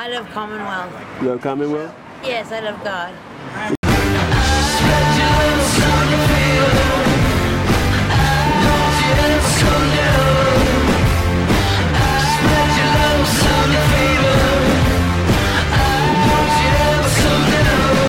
I love Commonwealth. You love Commonwealth? Yes, I love God.